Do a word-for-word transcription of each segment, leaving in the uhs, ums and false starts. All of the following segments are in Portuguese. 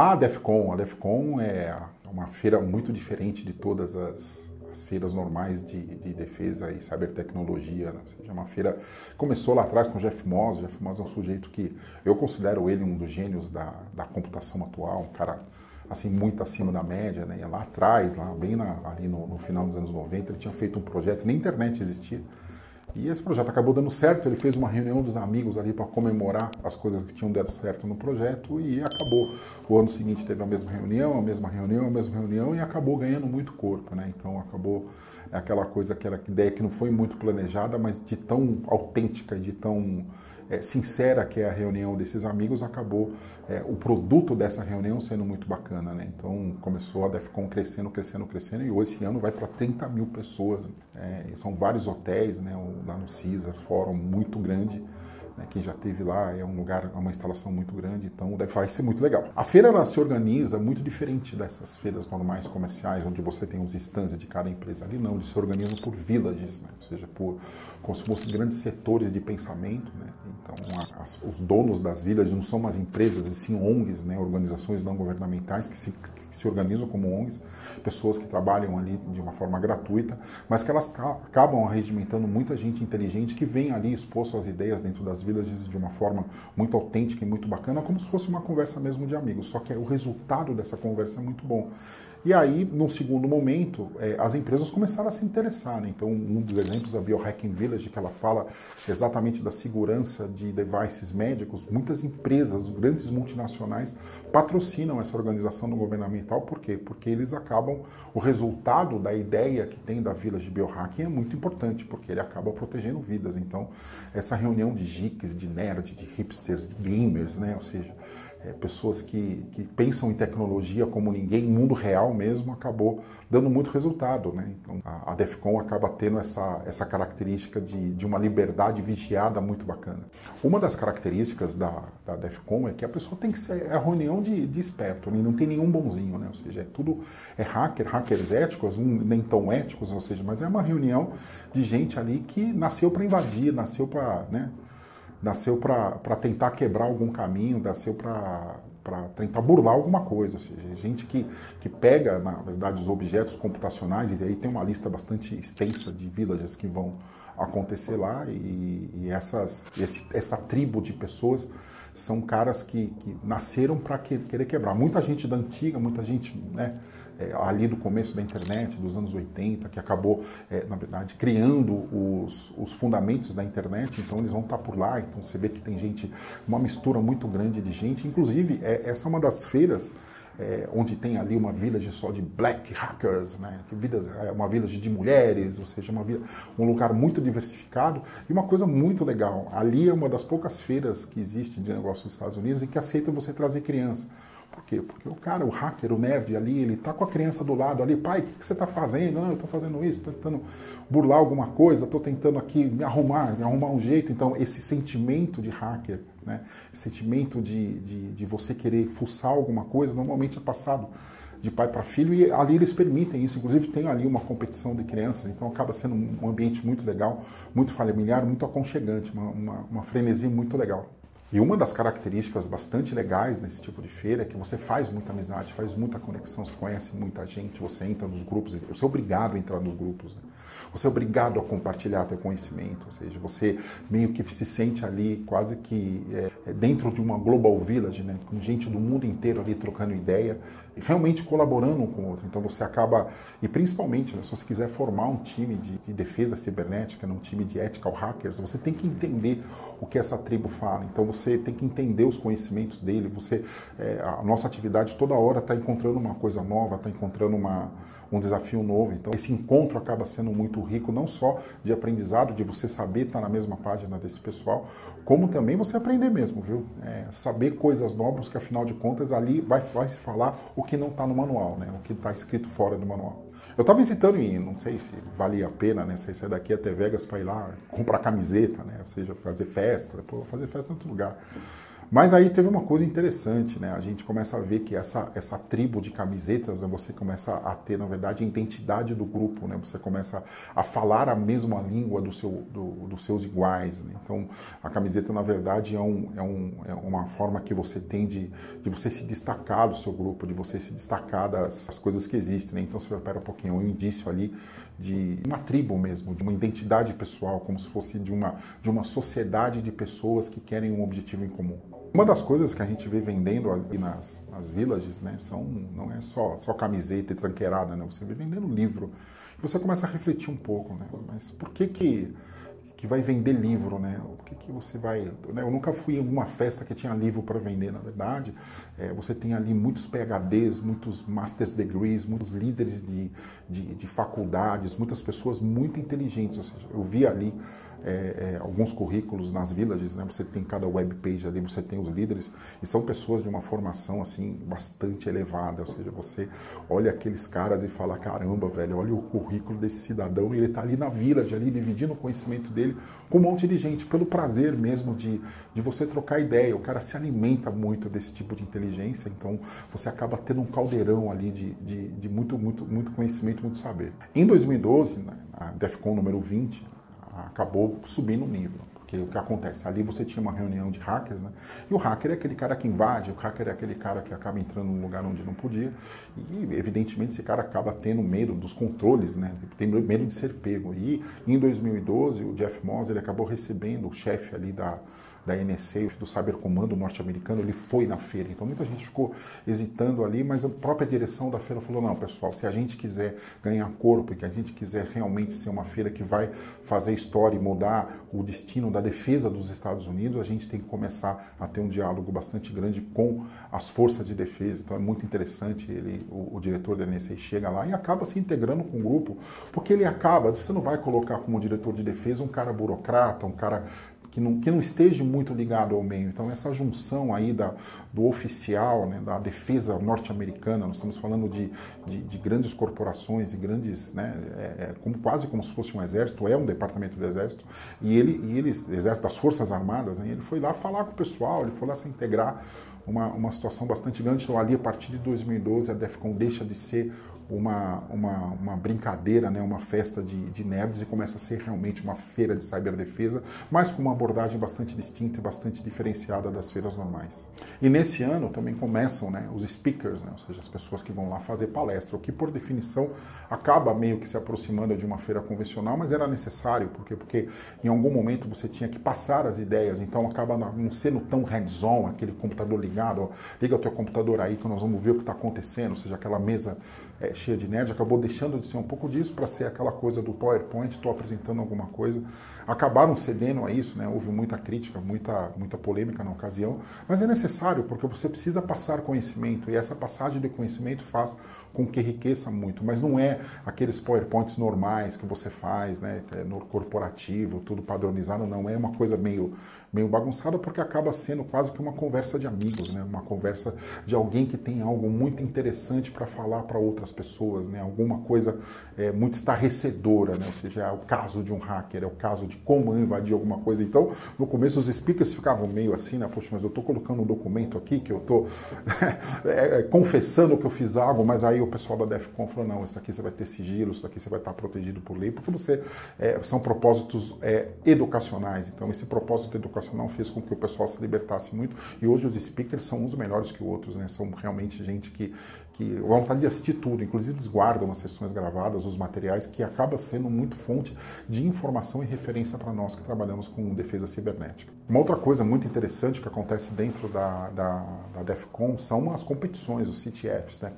A DEF CON, a DEF CON é uma feira muito diferente de todas as, as feiras normais de, de defesa e cibertecnologia, né? É uma feira que começou lá atrás com o Jeff Moss. O Jeff Moss é um sujeito que eu considero ele um dos gênios da, da computação atual, um cara assim muito acima da média, né? E lá atrás, lá bem na, ali no, no final dos anos noventa, ele tinha feito um projeto, nem internet existia. E esse projeto acabou dando certo, ele fez uma reunião dos amigos ali para comemorar as coisas que tinham dado certo no projeto e acabou. O ano seguinte teve a mesma reunião, a mesma reunião, a mesma reunião e acabou ganhando muito corpo, né? Então acabou aquela coisa, aquela ideia que não foi muito planejada, mas de tão autêntica, de tão é, sincera que é a reunião desses amigos, acabou é, o produto dessa reunião sendo muito bacana, né? Então começou a DEF CON crescendo, crescendo, crescendo e hoje esse ano vai para trinta mil pessoas. É, são vários hotéis, né? Lá no Caesar, fórum muito grande, né? Quem já esteve lá, é um lugar, é uma instalação muito grande, então vai ser muito legal. A feira ela se organiza muito diferente dessas feiras normais comerciais, onde você tem os stands de cada empresa ali, não, eles se organizam por villages, né? Ou seja, por, como se fossem grandes setores de pensamento, né? Então a, as, os donos das villages não são mais empresas, e sim O N Gs, né? Organizações não governamentais que se se organizam como O N Gs, pessoas que trabalham ali de uma forma gratuita, mas que elas acabam arregimentando muita gente inteligente que vem ali expor suas ideias dentro das villages de uma forma muito autêntica e muito bacana, como se fosse uma conversa mesmo de amigos, só que o resultado dessa conversa é muito bom. E aí, num segundo momento, é, as empresas começaram a se interessar, né? Então, um dos exemplos é a Biohacking Village, que ela fala exatamente da segurança de devices médicos. Muitas empresas, grandes multinacionais, patrocinam essa organização não governamental. Por quê? Porque eles acabam... O resultado da ideia que tem da Village Biohacking é muito importante, porque ele acaba protegendo vidas. Então, essa reunião de geeks, de nerds, de hipsters, de gamers, né? Ou seja... É, pessoas que, que pensam em tecnologia como ninguém, mundo real mesmo, acabou dando muito resultado, né? Então a, a DEF CON acaba tendo essa, essa característica de, de uma liberdade vigiada muito bacana. Uma das características da, da DEF CON é que a pessoa tem que ser a reunião de, de esperto, né? Não tem nenhum bonzinho, né? Ou seja, é tudo é hacker, hackers éticos, um, nem tão éticos, ou seja, mas é uma reunião de gente ali que nasceu para invadir, nasceu para, né? Nasceu para tentar quebrar algum caminho, nasceu para tentar burlar alguma coisa. Ou seja, gente que, que pega, na verdade, os objetos computacionais, e aí tem uma lista bastante extensa de villages que vão acontecer lá, e, e essas, esse, essa tribo de pessoas são caras que, que nasceram para que, querer quebrar. Muita gente da antiga, muita gente, né, é, ali do começo da internet, dos anos oitenta, que acabou, é, na verdade, criando os, os fundamentos da internet, então eles vão estar por lá. Então você vê que tem gente, uma mistura muito grande de gente. Inclusive, é, essa é uma das feiras é, onde tem ali uma village só de black hackers, né? Uma village de mulheres, ou seja, uma vila, um lugar muito diversificado. E uma coisa muito legal, ali é uma das poucas feiras que existe de negócio nos Estados Unidos em que aceita você trazer criança. Por quê? Porque o cara, o hacker, o nerd ali, ele tá com a criança do lado ali, pai, o que, que você tá fazendo? Não, eu tô fazendo isso, tô tentando burlar alguma coisa, tô tentando aqui me arrumar, me arrumar um jeito. Então, esse sentimento de hacker, né, esse sentimento de, de, de você querer fuçar alguma coisa, normalmente é passado de pai para filho, e ali eles permitem isso. Inclusive tem ali uma competição de crianças, então acaba sendo um ambiente muito legal, muito familiar, muito aconchegante, uma, uma, uma frenesia muito legal. E uma das características bastante legais nesse tipo de feira é que você faz muita amizade, faz muita conexão, você conhece muita gente, você entra nos grupos, você é obrigado a entrar nos grupos, né? Você é obrigado a compartilhar teu conhecimento, ou seja, você meio que se sente ali quase que é, dentro de uma global village, né? Com gente do mundo inteiro ali trocando ideia, realmente colaborando um com o outro. Então você acaba, e principalmente, né, se você quiser formar um time de, de defesa cibernética, um time de ethical hackers, você tem que entender o que essa tribo fala, então você tem que entender os conhecimentos dele. Você, é, a nossa atividade toda hora está encontrando uma coisa nova, está encontrando uma, um desafio novo, então esse encontro acaba sendo muito rico, não só de aprendizado, de você saber estar na mesma página desse pessoal, como também você aprender mesmo, viu? É, saber coisas novas que, afinal de contas, ali vai, vai se falar o que não está no manual, né? O que está escrito fora do manual. Eu estava visitando e não sei se valia a pena, né? Você sair daqui até Vegas para ir lá comprar camiseta, né? Ou seja, fazer festa, depois fazer festa em outro lugar. Mas aí teve uma coisa interessante, né? A gente começa a ver que essa, essa tribo de camisetas, né? Você começa a ter, na verdade, a identidade do grupo, né? Você começa a falar a mesma língua do seu, do, dos seus iguais, né? Então, a camiseta, na verdade, é, um, é, um, é uma forma que você tem de, de você se destacar do seu grupo, de você se destacar das, das coisas que existem, né? Então, você espera um pouquinho, um indício ali de uma tribo mesmo, de uma identidade pessoal, como se fosse de uma, de uma sociedade de pessoas que querem um objetivo em comum. Uma das coisas que a gente vê vendendo ali nas, nas villages, né, são, não é só, só camiseta e tranqueirada, né, você vê vendendo livro. Você começa a refletir um pouco, né, mas por que que, que vai vender livro, né? Por que que você vai... Né, eu nunca fui em alguma festa que tinha livro para vender, na verdade. É, você tem ali muitos P H Ds, muitos Master's Degrees, muitos líderes de, de, de faculdades, muitas pessoas muito inteligentes, ou seja, eu vi ali... É, é, alguns currículos nas villages, né? Você tem cada webpage ali, você tem os líderes e são pessoas de uma formação assim bastante elevada, ou seja, você olha aqueles caras e fala, caramba, velho, olha o currículo desse cidadão e ele tá ali na village, ali dividindo o conhecimento dele com um monte de gente, pelo prazer mesmo de, de você trocar ideia. O cara se alimenta muito desse tipo de inteligência, então você acaba tendo um caldeirão ali de, de, de muito, muito, muito conhecimento, muito saber. Em dois mil e doze, né, a DEF CON número vinte, acabou subindo o nível, porque o que acontece? Ali você tinha uma reunião de hackers, né? E o hacker é aquele cara que invade, o hacker é aquele cara que acaba entrando num lugar onde não podia, e evidentemente esse cara acaba tendo medo dos controles, né? Tem medo de ser pego. E em dois mil e doze, o Jeff Moss, ele acabou recebendo o chefe ali da... da N S A, do Cybercomando Norte-Americano, ele foi na feira. Então, muita gente ficou hesitando ali, mas a própria direção da feira falou, não, pessoal, se a gente quiser ganhar corpo e que a gente quiser realmente ser uma feira que vai fazer história e mudar o destino da defesa dos Estados Unidos, a gente tem que começar a ter um diálogo bastante grande com as forças de defesa. Então, é muito interessante, ele, o, o diretor da N S A chega lá e acaba se integrando com o grupo, porque ele acaba, você não vai colocar como diretor de defesa um cara burocrata, um cara... Que não, que não esteja muito ligado ao meio. Então, essa junção aí da, do oficial, né, da defesa norte-americana, nós estamos falando de, de, de grandes corporações e grandes, né, é, é, como, quase como se fosse um exército, é um departamento do exército, e ele, e ele exército das forças armadas, né, ele foi lá falar com o pessoal, ele foi lá se integrar, uma, uma situação bastante grande. Então, ali, a partir de dois mil e doze, a DEF CON deixa de ser Uma, uma, uma brincadeira, né? Uma festa de, de nerds e começa a ser realmente uma feira de ciberdefesa, mas com uma abordagem bastante distinta e bastante diferenciada das feiras normais. E nesse ano também começam, né, os speakers, né? Ou seja, as pessoas que vão lá fazer palestra, o que por definição acaba meio que se aproximando de uma feira convencional, mas era necessário, porque, porque em algum momento você tinha que passar as ideias, então acaba não sendo tão hands-on, aquele computador ligado, ó, liga o teu computador aí que nós vamos ver o que está acontecendo, ou seja, aquela mesa... É, cheia de nerd, acabou deixando de ser um pouco disso para ser aquela coisa do PowerPoint, estou apresentando alguma coisa. Acabaram cedendo a isso, né? Houve muita crítica, muita, muita polêmica na ocasião, mas é necessário, porque você precisa passar conhecimento, e essa passagem de conhecimento faz com que enriqueça muito, mas não é aqueles PowerPoints normais que você faz, né? No corporativo, tudo padronizado, não, é uma coisa meio... meio bagunçada, porque acaba sendo quase que uma conversa de amigos, né? Uma conversa de alguém que tem algo muito interessante para falar para outras pessoas, né? Alguma coisa é, muito estarrecedora, né? Ou seja, é o caso de um hacker, é o caso de como invadir alguma coisa. Então, no começo os speakers ficavam meio assim, né? Poxa, mas eu estou colocando um documento aqui que eu estou é, é, confessando que eu fiz algo, mas aí o pessoal da DEF CON falou, não, isso aqui você vai ter sigilo, isso aqui você vai estar protegido por lei, porque você é, são propósitos é, educacionais. Então, esse propósito educacional não fez com que o pessoal se libertasse muito, e hoje os speakers são uns melhores que outros, né? São realmente gente que, que eu vontade de assistir tudo, inclusive eles guardam as sessões gravadas, os materiais, que acaba sendo muito fonte de informação e referência para nós que trabalhamos com defesa cibernética. Uma outra coisa muito interessante que acontece dentro da, da, da DEF CON são as competições, os C T Fs, né?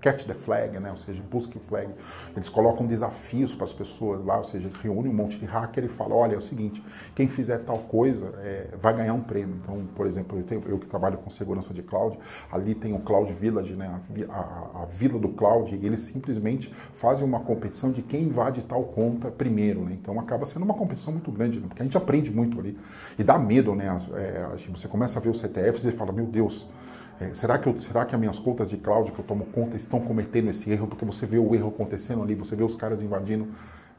Catch the Flag, né? Ou seja, busque flag. Eles colocam desafios para as pessoas lá, ou seja, reúne um monte de hacker e fala, olha, é o seguinte, quem fizer tal coisa É, vai ganhar um prêmio. Então, por exemplo, eu, tenho, eu que trabalho com segurança de cloud, ali tem o Cloud Village, né, a, a, a vila do cloud, e eles simplesmente fazem uma competição de quem invade tal conta primeiro, né? Então acaba sendo uma competição muito grande, né? Porque a gente aprende muito ali e dá medo, né? As, é, você começa a ver os C T Fs e fala, meu Deus, É, será, que eu, será que as minhas contas de cloud que eu tomo conta estão cometendo esse erro? Porque você vê o erro acontecendo ali, você vê os caras invadindo.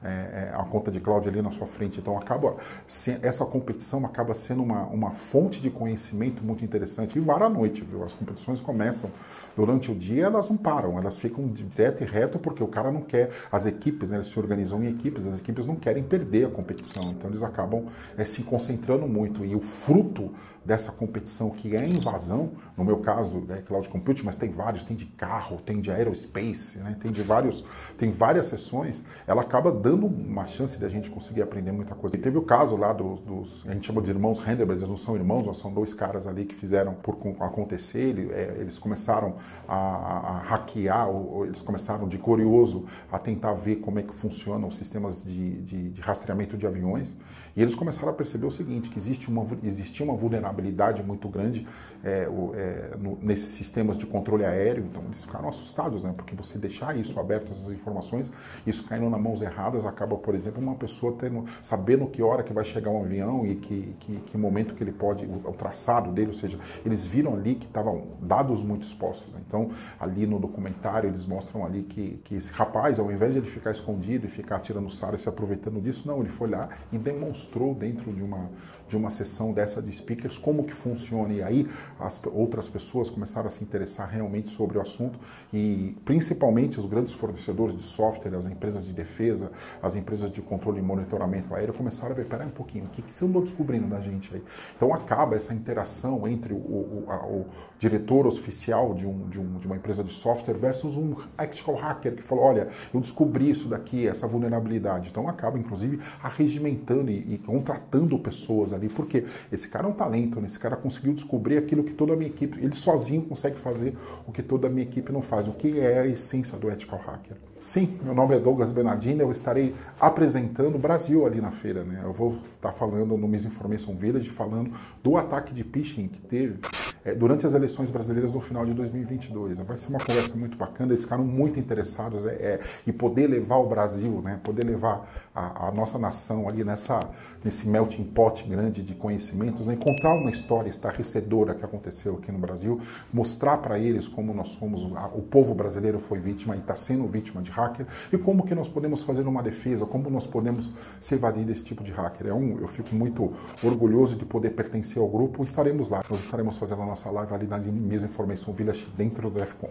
é, a conta de cloud ali na sua frente. Então, acaba se, essa competição acaba sendo uma, uma fonte de conhecimento muito interessante. E vara à noite, viu? As competições começam durante o dia, elas não param, elas ficam direto e reto, porque o cara não quer, as equipes, né, eles se organizam em equipes, as equipes não querem perder a competição. Então, eles acabam é, se concentrando muito. E o fruto dessa competição, que é a invasão, no meu caso, né, cloud computing, mas tem vários, tem de carro, tem de aerospace, né, tem de vários, tem várias sessões, ela acaba dando uma chance de a gente conseguir aprender muita coisa. E teve o caso lá dos, dos a gente chama de irmãos Renderman, eles não são irmãos, nós são dois caras ali que fizeram por acontecer, ele, é, eles começaram a, a hackear, ou, ou eles começaram de curioso a tentar ver como é que funcionam os sistemas de, de, de rastreamento de aviões, e eles começaram a perceber o seguinte, que existe uma, existia uma vulnerabilidade muito grande é, o, é, no, nesses sistemas de controle aéreo, então eles ficaram assustados, né, porque você deixar isso aberto, essas informações, isso caindo nas mãos erradas, acaba, por exemplo, uma pessoa tendo, sabendo que hora que vai chegar um avião e que, que, que momento que ele pode, o, o traçado dele, ou seja, eles viram ali que estavam dados muito expostos, né? Então, ali no documentário, eles mostram ali que, que esse rapaz, ao invés de ele ficar escondido e ficar tirando sarro e se aproveitando disso, não, ele foi lá e demonstrou dentro de uma, de uma sessão dessa de speakers como que funciona, e aí as outras pessoas começaram a se interessar realmente sobre o assunto, e principalmente os grandes fornecedores de software, as empresas de defesa, as empresas de controle e monitoramento aéreo começaram a ver, peraí um pouquinho, o que, que você andou descobrindo da gente aí? Então acaba essa interação entre o, o, a, o diretor oficial de, um, de, um, de uma empresa de software versus um ethical hacker que falou, olha, eu descobri isso daqui, essa vulnerabilidade. Então acaba, inclusive, arregimentando e, e contratando pessoas ali, porque esse cara é um talento, né? Esse cara conseguiu descobrir aquilo que toda a minha equipe, ele sozinho consegue fazer o que toda a minha equipe não faz, o que é a essência do ethical hacker. Sim, meu nome é Douglas Bernardino, eu estarei apresentando o Brasil ali na feira, né? Eu vou estar falando no Misinformation Village, falando do ataque de phishing que teve é, durante as eleições brasileiras no final de dois mil e vinte e dois. Vai ser uma conversa muito bacana, eles ficaram muito interessados é, é, em poder levar o Brasil, né? Poder levar a, a nossa nação ali nessa, nesse melting pot grande de conhecimentos, né? E contar uma história estarrecedora que aconteceu aqui no Brasil, mostrar para eles como nós fomos, a, o povo brasileiro foi vítima e está sendo vítima de de hacker, e como que nós podemos fazer uma defesa, como nós podemos se evadir desse tipo de hacker. É um, eu fico muito orgulhoso de poder pertencer ao grupo, e estaremos lá, nós estaremos fazendo a nossa live ali na Misinformation Village dentro do D E F CON.